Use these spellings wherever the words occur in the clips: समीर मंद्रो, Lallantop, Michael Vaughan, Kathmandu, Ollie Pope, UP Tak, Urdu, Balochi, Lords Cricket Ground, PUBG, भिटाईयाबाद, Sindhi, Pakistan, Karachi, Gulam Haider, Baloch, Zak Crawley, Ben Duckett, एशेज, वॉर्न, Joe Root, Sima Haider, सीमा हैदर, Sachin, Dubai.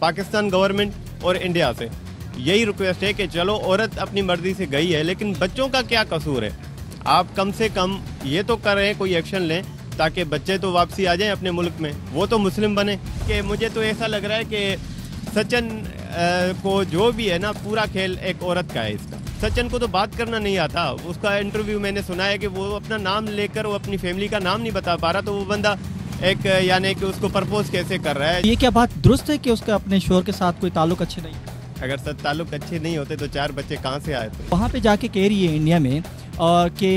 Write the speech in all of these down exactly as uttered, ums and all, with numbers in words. Pakistan government और India से यही रिक्वेस्ट है कि चलो औरत अपनी मर्जी से गई है, लेकिन बच्चों का क्या कसूर है? आप कम से कम ये तो करें, कोई एक्शन लें ताकि बच्चे तो वापसी आ जाएं अपने मुल्क में, वो तो मुस्लिम बने। कि मुझे तो ऐसा लग रहा है कि सचिन को जो भी है ना, पूरा खेल एक औरत का है इसका। सचिन को तो बात करना नहीं आता, उसका इंटरव्यू मैंने सुना है कि वो अपना नाम लेकर वो अपनी फैमिली का नाम नहीं बता पा रहा, तो वो बंदा एक यानी कि उसको प्रपोज कैसे कर रहा है। ये क्या बात दुरुस्त है कि उसका अपने शोहर के साथ कोई ताल्लुक अच्छे नहीं? अगर सर ताल्लुक अच्छे नहीं होते तो चार बच्चे कहाँ से आए थे? वहाँ पे जाके कह रही है इंडिया में और कि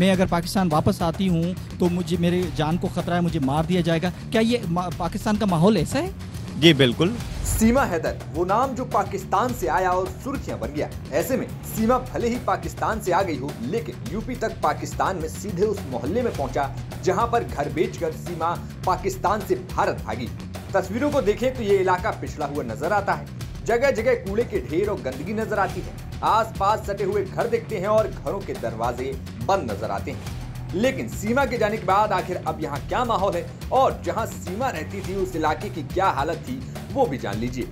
मैं अगर पाकिस्तान वापस आती हूँ तो मुझे मेरे जान को खतरा है, मुझे मार दिया जाएगा। क्या ये पाकिस्तान का माहौल ऐसा है? जी बिल्कुल। सीमा हैदर वो नाम जो पाकिस्तान से आया और सुर्खियां बन गया। ऐसे में सीमा भले ही पाकिस्तान से आ गई हो, लेकिन यूपी तक पाकिस्तान में सीधे उस मोहल्ले में पहुंचा जहां पर घर बेचकर सीमा पाकिस्तान से भारत भागी। तस्वीरों को देखें तो ये इलाका पिछड़ा हुआ नजर आता है, जगह जगह कूड़े के ढेर और गंदगी नजर आती है, आसपास सटे हुए घर दिखते हैं और घरों के दरवाजे बंद नजर आते हैं। लेकिन सीमा के जाने के बाद आखिर अब यहाँ क्या माहौल है और जहाँ सीमा रहती थी उस इलाके की क्या हालत थी, वो भी जान लीजिए।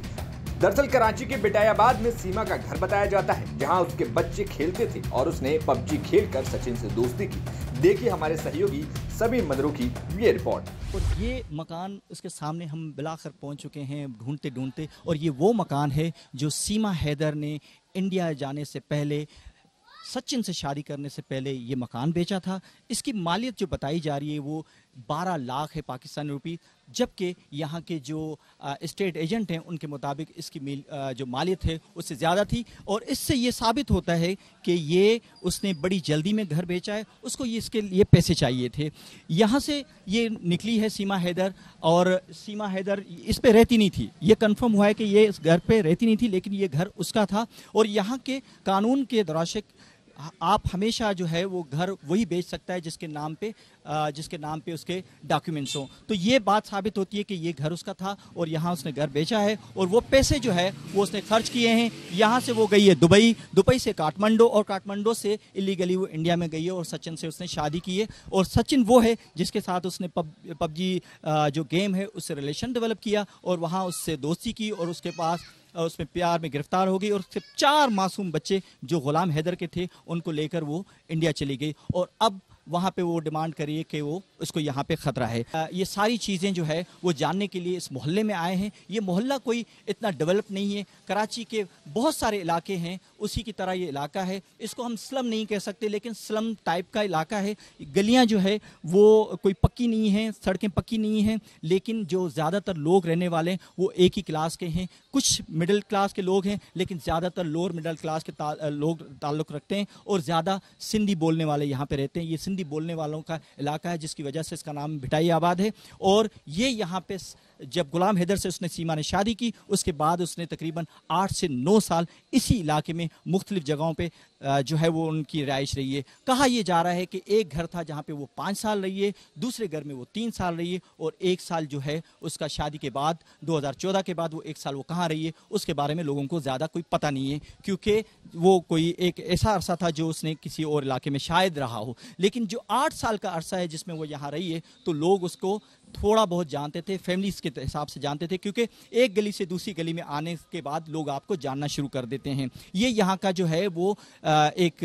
दरअसल कराची के भिटायाबाद में सीमा का घर बताया जाता है, जहाँ उसके बच्चे खेलते थे और उसने पबजी खेलकर सचिन से दोस्ती की। देखिए हमारे सहयोगी समीर मंद्रो की ये रिपोर्ट। और ये मकान उसके सामने हम बिलाखर पहुंच चुके हैं ढूंढते ढूंढते, और ये वो मकान है जो सीमा हैदर ने इंडिया जाने से पहले, सचिन से शादी करने से पहले ये मकान बेचा था। इसकी मालियत जो बताई जा रही है वो बारह लाख है पाकिस्तानी रुपी, जबकि यहाँ के जो स्टेट एजेंट हैं उनके मुताबिक इसकी जो मालियत है उससे ज़्यादा थी। और इससे ये साबित होता है कि ये उसने बड़ी जल्दी में घर बेचा है, उसको ये इसके लिए पैसे चाहिए थे। यहाँ से ये निकली है सीमा हैदर, और सीमा हैदर इस पर रहती नहीं थी, ये कन्फर्म हुआ है कि ये इस घर पर रहती नहीं थी, लेकिन ये घर उसका था। और यहाँ के कानून के दराशक आप हमेशा जो है वो घर वही बेच सकता है जिसके नाम पे जिसके नाम पे उसके डॉक्यूमेंट्स हों, तो ये बात साबित होती है कि ये घर उसका था और यहाँ उसने घर बेचा है। और वो पैसे जो है वो उसने खर्च किए हैं। यहाँ से वो गई है दुबई, दुबई से काठमांडू, और काठमांडू से इलीगली वो इंडिया में गई है और सचिन से उसने शादी की है। और सचिन वो है जिसके साथ उसने पब पबजी जो गेम है उससे रिलेशन डेवलप किया और वहाँ उससे दोस्ती की और उसके पास उसमें प्यार में गिरफ्तार हो गई। और सिर्फ चार मासूम बच्चे जो गुलाम हैदर के थे उनको लेकर वो इंडिया चली गई, और अब वहाँ पे वो डिमांड करिए कि वो उसको यहाँ पे ख़तरा है। ये सारी चीज़ें जो है वो जानने के लिए इस मोहल्ले में आए हैं। ये मोहल्ला कोई इतना डेवलप नहीं है, कराची के बहुत सारे इलाके हैं उसी की तरह ये इलाका है। इसको हम स्लम नहीं कह सकते, लेकिन स्लम टाइप का इलाका है। गलियाँ जो है वो कोई पक्की नहीं है, सड़कें पक्की नहीं हैं, लेकिन जो ज़्यादातर लोग रहने वाले हैं वो एक ही क्लास के हैं। कुछ मिडिल क्लास के लोग हैं, लेकिन ज़्यादातर लोअर मिडिल क्लास के ता, लोग ताल्लुक़ रखते हैं, और ज़्यादा सिंधी बोलने वाले यहाँ पर रहते हैं। ये हिंदी बोलने वालों का इलाका है, जिसकी वजह से इसका नाम भिटाईयाबाद है। और ये यहाँ पे जब गुलाम हैदर से उसने सीमा ने शादी की, उसके बाद उसने तकरीबन आठ से नौ साल इसी इलाके में मुख्तलिफ जगहों पे जो है वो उनकी रिहाइश रही है। कहा यह जा रहा है कि एक घर था जहाँ पे वो पाँच साल रही है, दूसरे घर में वो तीन साल रही है, और एक साल जो है उसका शादी के बाद दो हज़ार चौदह के बाद वो एक साल वो कहाँ रही है उसके बारे में लोगों को ज़्यादा कोई पता नहीं है, क्योंकि वो कोई एक ऐसा अरसा था जो उसने किसी और इलाके में शायद रहा हो। लेकिन जो आठ साल का अरसा है जिसमें वो यहाँ रही है, तो लोग उसको थोड़ा बहुत जानते थे, फैमिलीज़ के हिसाब से जानते थे, क्योंकि एक गली से दूसरी गली में आने के बाद लोग आपको जानना शुरू कर देते हैं। ये यहाँ का जो है वो एक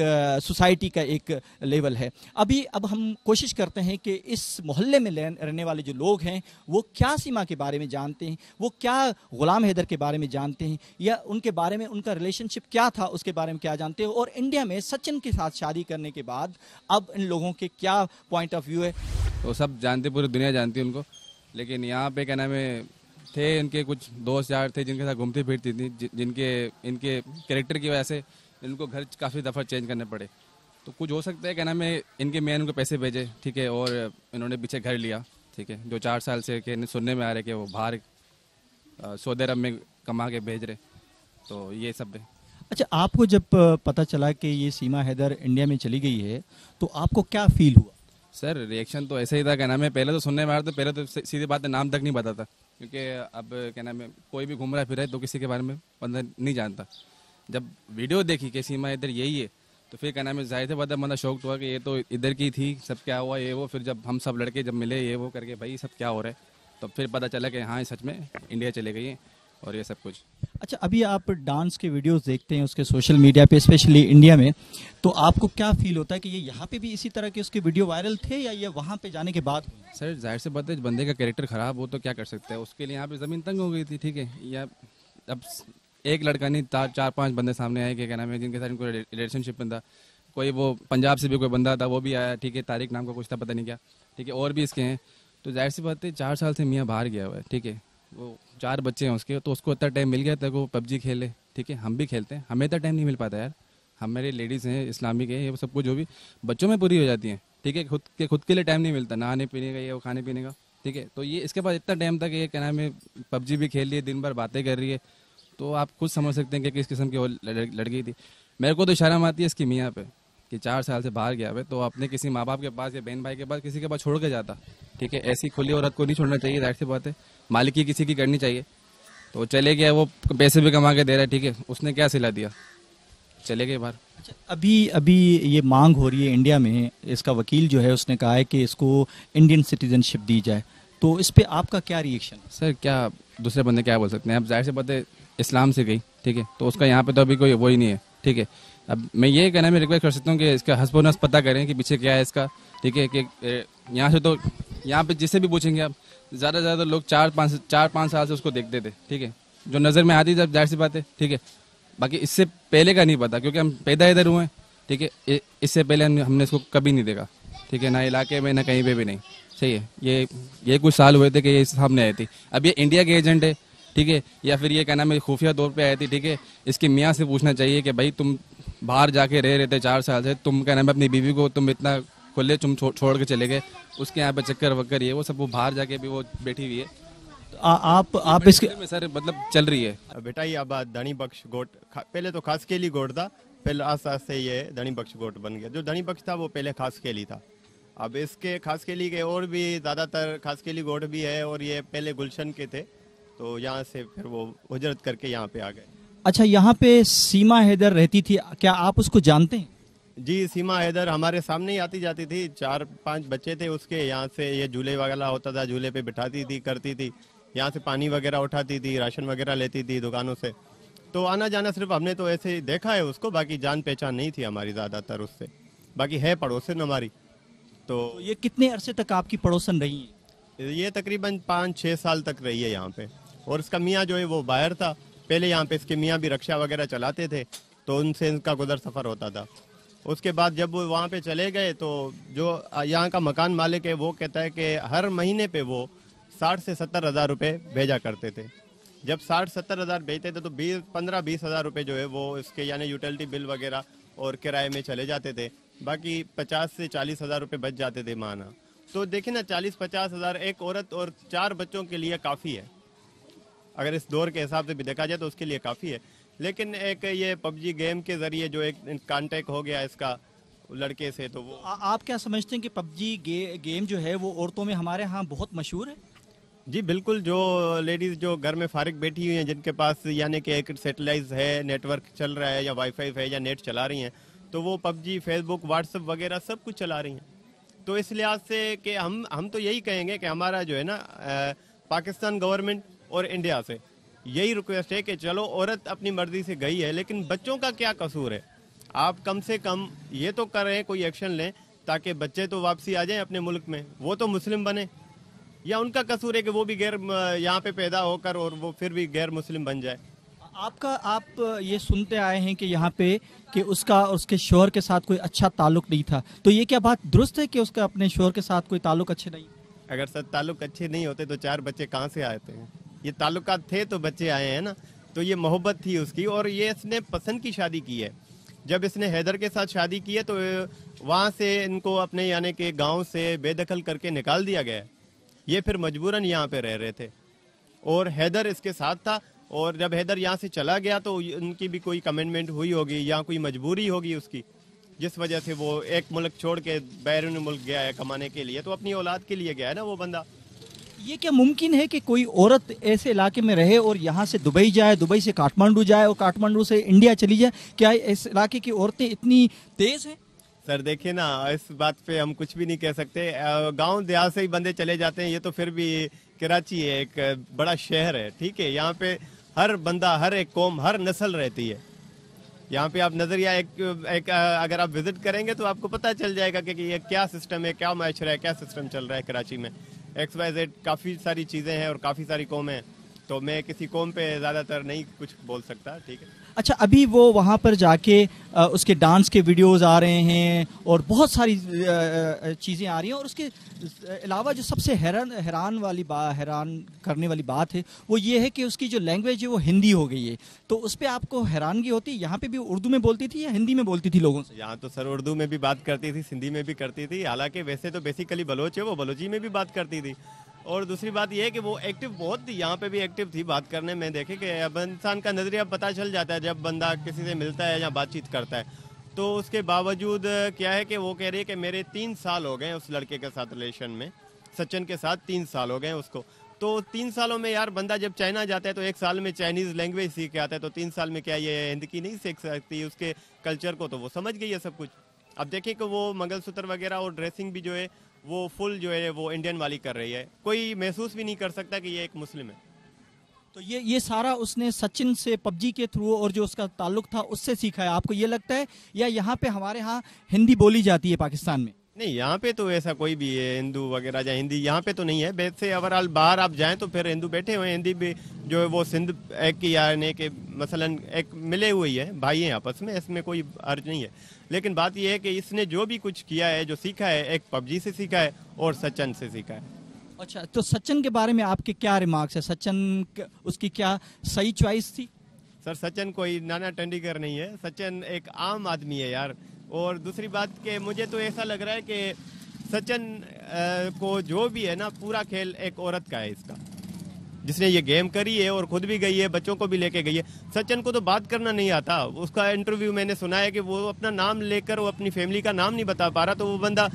सोसाइटी का एक लेवल है। अभी अब हम कोशिश करते हैं कि इस मोहल्ले में रहने वाले जो लोग हैं वो क्या सीमा के बारे में जानते हैं, वो क्या गुलाम हैदर के बारे में जानते हैं, या उनके बारे में उनका रिलेशनशिप क्या था उसके बारे में क्या जानते हैं, और इंडिया में सचिन के साथ शादी करने के बाद अब इन लोगों के क्या पॉइंट ऑफ व्यू है। तो सब जानते, पूरी दुनिया जानती है उनको, लेकिन यहाँ पे क्या नाम है थे इनके कुछ दोस्त यार थे जिनके साथ घूमती फिरती थी, जिनके इनके कैरेक्टर की वजह से इनको घर काफ़ी दफ़ा चेंज करने पड़े। तो कुछ हो सकता है क्या नाम है इनके मैन उनको पैसे भेजे, ठीक है, और इन्होंने पीछे घर लिया, ठीक है, जो चार साल से कहने सुनने में आ रहे कि वो बाहर सऊदी अरब में कमा के भेज रहे, तो ये सब है। अच्छा, आपको जब पता चला कि ये सीमा हैदर इंडिया में चली गई है तो आपको क्या फील हुआ? सर रिएक्शन तो ऐसे ही था, क्या नाम है पहले तो सुनने में आ रहा था, पहले तो सीधी बात है नाम तक नहीं पता था, क्योंकि अब क्या नाम है कोई भी घूम रहा फिर रहा है तो किसी के बारे में बंदा नहीं जानता। जब वीडियो देखी कि सीमा इधर यही है, तो फिर क्या नाम है जाहिर बात है बंदा शौक हुआ कि ये तो इधर की थी, सब क्या हुआ ये वो। फिर जब हम सब लड़के जब मिले ये वो करके भाई सब क्या हो रहा है, तो फिर पता चला कि हाँ सच में इंडिया चले गई है। और ये सब कुछ। अच्छा, अभी आप डांस के वीडियोस देखते हैं उसके सोशल मीडिया पे, स्पेशली इंडिया में, तो आपको क्या फील होता है कि ये यहाँ पे भी इसी तरह के उसके वीडियो वायरल थे या ये वहाँ पे जाने के बाद? सर जाहिर सी बात है, बंदे का कैरेक्टर ख़राब हो तो क्या कर सकता है, उसके लिए यहाँ पे ज़मीन तंग हो गई थी, ठीक है। या अब एक लड़का नहीं, चार पाँच बंदे सामने आए, क्या नाम है, जिनके साथ इनको रिलेशनशिप बंदा, कोई वो पंजाब से भी कोई बंदा था वो भी आया, ठीक है, तारिक नाम का कुछ था, पता नहीं क्या, ठीक है, और भी इसके हैं। तो जाहिर सी बात है, चार साल से मियाँ बाहर गया हुआ है, ठीक है, वो चार बच्चे हैं उसके, तो उसको इतना टाइम मिल गया तक वो पबजी खेले, ठीक है। हम भी खेलते हैं, हमें इतना टाइम नहीं मिल पाता यार, हमारे लेडीज़ हैं, इस्लामिक हैं, ये सब कुछ जो भी बच्चों में पूरी हो जाती हैं, ठीक है। खुद के खुद के लिए टाइम नहीं मिलता, नहाने पीने का, ये वो खाने पीने का, ठीक है। तो ये इसके पास इतना टाइम था कि ये क्या नाम है, पबजी भी खेल रही है, दिन भर बातें कर रही है, तो आप खुद समझ सकते हैं कि किस किस्म की वो लड़की थी। मेरे को तो शर्म आती है इसकी मियाँ पे कि चार साल से बाहर गया है, तो अपने किसी माँ बाप के पास या बहन भाई के पास किसी के पास छोड़ के जाता, ठीक है। ऐसी खुली औरत को नहीं छोड़ना चाहिए, जाहिर सी बात है, मालिकी किसी की करनी चाहिए। तो चले गया, वो पैसे भी कमा के दे रहा है, ठीक है, उसने क्या सिला दिया, चले गए बाहर। अच्छा, अभी अभी ये मांग हो रही है इंडिया में, इसका वकील जो है उसने कहा है कि इसको इंडियन सिटीजनशिप दी जाए, तो इस पर आपका क्या रिएक्शन? सर क्या दूसरे बंदे क्या बोल सकते हैं, आप जाहिर सी बात है इस्लाम से गई, ठीक है, तो उसका यहाँ पर तो अभी कोई वही नहीं है, ठीक है। अब मैं ये कहना मैं रिक्वेस्ट कर सकता हूँ कि इसका हंसपो नस पता करें कि पीछे क्या है इसका, ठीक है, कि यहाँ से तो यहाँ पे जिससे भी पूछेंगे आप, ज़्यादा से ज़्यादा लोग चार पाँच चार पाँच साल से उसको देखते थे, ठीक है, जो नज़र में आती जब, जाहिर सी बात है, ठीक है। बाकी इससे पहले का नहीं पता क्योंकि हम पैदा इधर हुए हैं, ठीक है, इससे पहले हम, हमने इसको कभी नहीं देखा, ठीक है, ना इलाके में ना कहीं पर भी नहीं, सही है। ये ये कुछ साल हुए थे कि ये सामने आई थी, अब ये इंडिया के एजेंट है, ठीक है, या फिर ये कहना मैं खुफिया तौर पे आई थी, ठीक है। इसकी मियाँ से पूछना चाहिए कि भाई तुम बाहर जाके रह रहे थे चार साल से, तुम कहना मैं अपनी बीवी को तुम इतना खुले तुम छो, छोड़ के चले गए, उसके यहाँ पे चक्कर वक्कर ये वो सब, वो बाहर जाके भी वो बैठी हुई है। आ, आप आप इसके में सर मतलब चल रही है बेटा, ये अब धनी बख्श गोट, पहले तो खास केली गोट था, पहले आस्ते आस्ते ये धनी बख्श गोट बन गया। जो धनी बख्श था वो पहले खास केली था, अब इसके खास केली के और भी ज़्यादातर खास केली गोट भी है, और ये पहले गुलशन के थे, तो यहाँ से फिर वो हिजरत करके यहाँ पे आ गए। अच्छा, यहाँ पे सीमा हैदर रहती थी, क्या आप उसको जानते हैं? जी, सीमा हैदर हमारे सामने ही आती जाती थी, चार पांच बच्चे थे उसके, यहाँ से ये झूले वगैरह होता था, झूले पे बिठाती थी, करती थी, यहाँ से पानी वगैरह उठाती थी, राशन वगैरह लेती थी दुकानों से, तो आना जाना सिर्फ हमने तो ऐसे ही देखा है उसको, बाकी जान पहचान नहीं थी हमारी ज़्यादातर उससे, बाकी है पड़ोसन हमारी। तो ये कितने अरसे तक आपकी पड़ोसन रही है? ये तकरीबन पाँच छः साल तक रही है यहाँ पे, और इसका मियाँ जो है वो बाहर था, पहले यहाँ पे इसके मियाँ भी रक्षा वगैरह चलाते थे, तो उनसे इनका गुजर सफ़र होता था। उसके बाद जब वो वहाँ पे चले गए तो जो यहाँ का मकान मालिक है वो कहता है कि हर महीने पे वो साठ से सत्तर हज़ार रुपये भेजा करते थे। जब साठ सत्तर हज़ार भेजते थे तो बीस पंद्रह बीस हज़ार रुपये जो है वो इसके यानी यूटिलिटी बिल वगैरह और किराए में चले जाते थे, बाकी पचास से चालीस हज़ार रुपये बच जाते थे माना। तो देखिए ना, चालीस पचास हज़ार एक औरत और चार बच्चों के लिए काफ़ी है, अगर इस दौर के हिसाब से भी देखा जाए तो उसके लिए काफ़ी है। लेकिन एक ये पबजी गेम के ज़रिए जो एक कांटेक्ट हो गया इसका लड़के से, तो वो आ, आप क्या समझते हैं कि पबजी गे, गेम जो है वो औरतों में हमारे यहाँ बहुत मशहूर है? जी बिल्कुल, जो लेडीज़ जो घर में फारिग बैठी हुई हैं, जिनके पास यानी कि एक सेटेलाइट है, नेटवर्क चल रहा है या वाईफाई है या नेट चला रही हैं, तो वो पबजी, फेसबुक, व्हाट्सअप वगैरह सब कुछ चला रही हैं। तो इस लिहाज से कि हम हम तो यही कहेंगे कि हमारा जो है ना पाकिस्तान गवर्नमेंट और इंडिया से यही रिक्वेस्ट है कि चलो औरत अपनी मर्जी से गई है, लेकिन बच्चों का क्या कसूर है? आप कम से कम ये तो करें, कोई एक्शन लें ताकि बच्चे तो वापसी आ जाएं अपने मुल्क में, वो तो मुस्लिम बने। या उनका कसूर है कि वो भी गैर यहाँ पे पैदा होकर और वो फिर भी गैर मुस्लिम बन जाए। आपका आप ये सुनते आए हैं कि यहाँ पे कि उसका उसके शौहर के साथ कोई अच्छा ताल्लुक नहीं था, तो ये क्या बात दुरुस्त है कि उसका अपने शौहर के साथ कोई ताल्लुक अच्छे नहीं? अगर सर ताल्लुक अच्छे नहीं होते तो चार बच्चे कहाँ से आते हैं? ये ताल्लुकात थे तो बच्चे आए हैं ना, तो ये मोहब्बत थी उसकी, और ये इसने पसंद की शादी की है। जब इसने हैदर के साथ शादी की है तो वहाँ से इनको अपने यानी कि गांव से बेदखल करके निकाल दिया गया है। ये फिर मजबूरन यहाँ पे रह रहे थे और हैदर इसके साथ था, और जब हैदर यहाँ से चला गया तो उनकी भी कोई कमिटमेंट हुई होगी या कोई मजबूरी होगी उसकी, जिस वजह से वो एक मुल्क छोड़ के बैरून मुल्क गया है कमाने के लिए, तो अपनी औलाद के लिए गया है ना वो बंदा। ये क्या मुमकिन है कि कोई औरत ऐसे इलाके में रहे और यहाँ से दुबई जाए, दुबई से काठमांडू जाए और काठमांडू से इंडिया चली जाए? क्या इस इलाके की औरतें इतनी तेज़ हैं? सर देखिए ना, इस बात पे हम कुछ भी नहीं कह सकते, गांव देहात से ही बंदे चले जाते हैं। ये तो फिर भी कराची है, एक बड़ा शहर है, ठीक है, यहाँ पे हर बंदा, हर एक कौम, हर नस्ल रहती है यहाँ पे। आप नज़रिया एक, एक अगर आप विज़िट करेंगे तो आपको पता चल जाएगा कि ये क्या सिस्टम है, क्या माशरा है, क्या सिस्टम चल रहा है कराची में। एक्स वाई जेड काफ़ी सारी चीज़ें हैं और काफ़ी सारी कौमें, तो मैं किसी कौम पे ज़्यादातर नहीं कुछ बोल सकता, ठीक है। अच्छा, अभी वो वहाँ पर जाके आ, उसके डांस के वीडियोस आ रहे हैं और बहुत सारी चीज़ें आ रही हैं, और उसके अलावा जो सबसे हैरान हैरान वाली बात हैरान करने वाली बात है वो ये है कि उसकी जो लैंग्वेज है वो हिंदी हो गई है। तो उस पर आपको हैरानगी होती है? यहाँ पे भी उर्दू में बोलती थी या हिंदी में बोलती थी लोगों से? यहाँ तो सर उर्दू में भी बात करती थी, सिंधी में भी करती थी, हालाँकि वैसे तो बेसिकली बलोच है, वो बलोची में भी बात करती थी। और दूसरी बात यह है कि वो एक्टिव बहुत थी, यहाँ पे भी एक्टिव थी बात करने में। देखे कि अब इंसान का नज़रिया पता चल जाता है जब बंदा किसी से मिलता है या बातचीत करता है। तो उसके बावजूद क्या है कि वो कह रही है कि मेरे तीन साल हो गए उस लड़के के साथ रिलेशन में, सचिन के साथ तीन साल हो गए उसको। तो तीन सालों में यार बंदा जब चाइना जाता है तो एक साल में चाइनीज़ लैंग्वेज सीख के आता है, तो तीन साल में क्या ये हिंदी की नहीं सीख सकती? उसके कल्चर को तो वो समझ गई है सब कुछ। अब देखिए कि वो मंगलसूत्र वगैरह और ड्रेसिंग भी जो है वो फुल जो है वो इंडियन वाली कर रही है, कोई महसूस भी नहीं कर सकता कि ये एक मुस्लिम है। तो ये ये सारा उसने सचिन से पबजी के थ्रू और जो उसका ताल्लुक था उससे सीखा है, आपको ये लगता है? या यहाँ पे हमारे यहाँ हिंदी बोली जाती है पाकिस्तान में? नहीं, यहाँ पे तो ऐसा कोई भी है हिंदू वगैरह या हिंदी यहाँ पे तो नहीं है। वैसे ओवरऑल बाहर आप जाएँ तो फिर हिंदू बैठे हुए हैं, हिंदी भी जो है वो सिंध एक की यानी कि मसलन एक मिले हुए ही है, भाई हैं आपस में, इसमें कोई अर्ज नहीं है। लेकिन बात यह है कि इसने जो भी कुछ किया है, जो सीखा है, एक पबजी से सीखा है और सचिन से सीखा है। अच्छा, तो सचिन के बारे में आपके क्या रिमार्क्स है? सचिन उसकी क्या सही चॉइस थी? सर सचिन कोई नाना टंडीगर नहीं है, सचिन एक आम आदमी है यार। और दूसरी बात कि मुझे तो ऐसा लग रहा है कि सचिन को जो भी है ना, पूरा खेल एक औरत का है इसका, जिसने ये गेम करी है और खुद भी गई है, बच्चों को भी लेके गई है। सचिन को तो बात करना नहीं आता, उसका इंटरव्यू मैंने सुना है कि वो अपना नाम लेकर वो अपनी फैमिली का नाम नहीं बता पा रहा, तो वो बंदा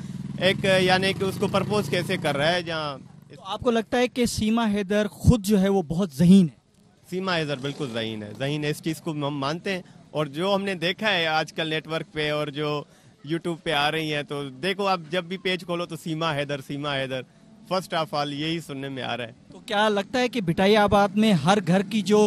एक यानी कि उसको प्रपोज कैसे कर रहा है। जहाँ तो आपको लगता है कि सीमा हैदर खुद जो है वो बहुत ज़हीन है? सीमा हैदर बिल्कुल ज़हीन है, ज़हीन है, इस चीज़ को हम मानते हैं। और जो हमने देखा है आजकल नेटवर्क पे और जो यूट्यूब पे आ रही हैं, तो देखो आप जब भी पेज खोलो तो सीमा हैदर सीमा हैदर first of all यही सुनने में आ रहा है। तो क्या लगता है कि भिटाइयाबाद में हर घर की जो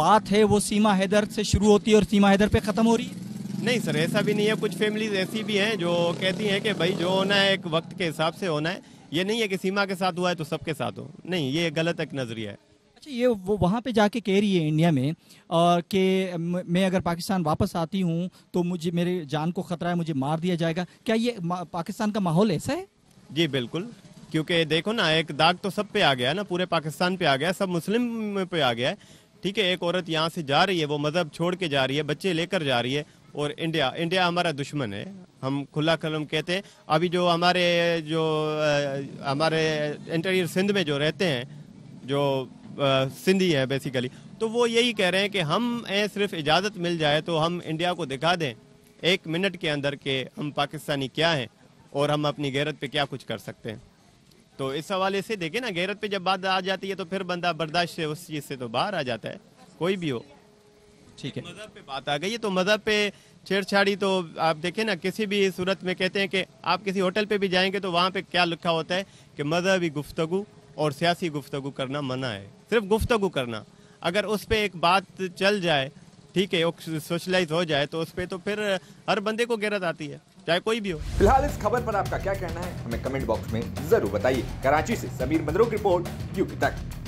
बात है वो सीमा हैदर से शुरू होती है और सीमा हैदर पे ख़त्म हो रही है? नहीं सर, ऐसा भी नहीं है। कुछ फैमिलीज ऐसी भी हैं जो कहती हैं कि भाई जो होना है एक वक्त के हिसाब से होना है, ये नहीं है कि सीमा के साथ हुआ है तो सबके साथ हो, नहीं, ये गलत एक नज़रिया है। अच्छा, ये वो वहाँ पे जाके कह रही है इंडिया में और कि मैं अगर पाकिस्तान वापस आती हूँ तो मुझे मेरे जान को ख़तरा है, मुझे मार दिया जाएगा। क्या ये पाकिस्तान का माहौल ऐसा है? जी बिल्कुल, क्योंकि देखो ना एक दाग तो सब पे आ गया ना, पूरे पाकिस्तान पे आ गया, सब मुस्लिम पे आ गया है, ठीक है। एक औरत यहाँ से जा रही है, वो मज़हब छोड़ के जा रही है, बच्चे लेकर जा रही है, और इंडिया इंडिया हमारा दुश्मन है, हम खुला कलम कहते हैं। अभी जो हमारे जो हमारे इंटीरियर सिंध में जो रहते हैं जो सिंधी है बेसिकली, तो वो यही कह रहे हैं कि हम सिर्फ इजाज़त मिल जाए तो हम इंडिया को दिखा दें एक मिनट के अंदर के हम पाकिस्तानी क्या हैं और हम अपनी गैरत पे क्या कुछ कर सकते हैं। तो इस हवाले से देखें ना, गैरत पे जब बात आ जाती है तो फिर बंदा बर्दाश्त से उस चीज़ से तो बाहर आ जाता है, कोई भी हो, ठीक है। मज़हब पे बात आ गई है तो मज़हब पे छेड़छाड़ी, तो आप देखें ना किसी भी सूरत में, कहते हैं कि आप किसी होटल पर भी जाएंगे तो वहाँ पर क्या लिखा होता है कि मजहबी गुफ्तगू और सियासी गुफ्तगू करना मना है, सिर्फ गुफ्तगू करना। अगर उस पर एक बात चल जाए, ठीक है, वो सोशलाइज हो जाए तो उस पर तो फिर हर बंदे को गैरत आती है, चाहे कोई भी हो। फिलहाल इस खबर पर आपका क्या कहना है हमें कमेंट बॉक्स में जरूर बताइए। कराची से समीर मंद्रो की रिपोर्ट, यूपी तक।